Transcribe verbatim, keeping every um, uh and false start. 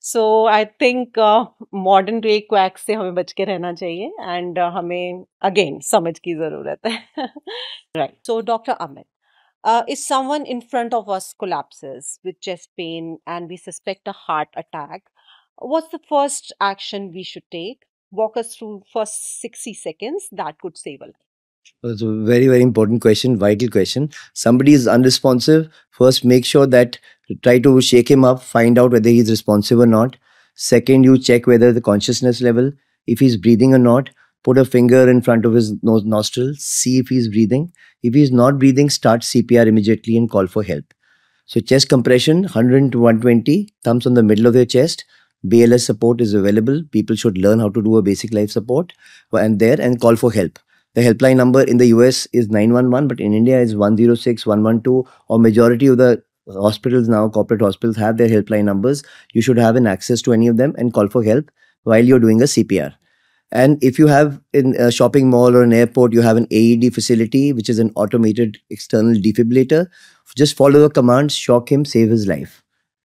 So I think modern ray quacks से हमें बच के रहना चाहिए and uh, हमें again समझ की ज़रूरत है. Right. So Doctor Amit, uh, if someone in front of us collapses with chest pain and we suspect a heart attack, what's the first action we should take? Walk us through first sixty seconds that could save a life. It's a very, very important question, vital question. Somebody is unresponsive. First, make sure that try to shake him up, find out whether he's responsive or not. Second, you check whether the consciousness level, if he's breathing or not. Put a finger in front of his nose, nostril, see if he's breathing. If he's not breathing, start C P R immediately and call for help. So chest compression, one hundred to one twenty, thumbs on the middle of your chest. B L S support is available. People should learn how to do a basic life support and there and call for help. The helpline number in the U S is nine one one, but in India is one zero six, one one two, or majority of the hospitals now, corporate hospitals, have their helpline numbers. You should have an access to any of them and call for help while you're doing a C P R. And if you have in a shopping mall or an airport, you have an A E D facility, which is an automated external defibrillator. Just follow the commands, shock him, save his life.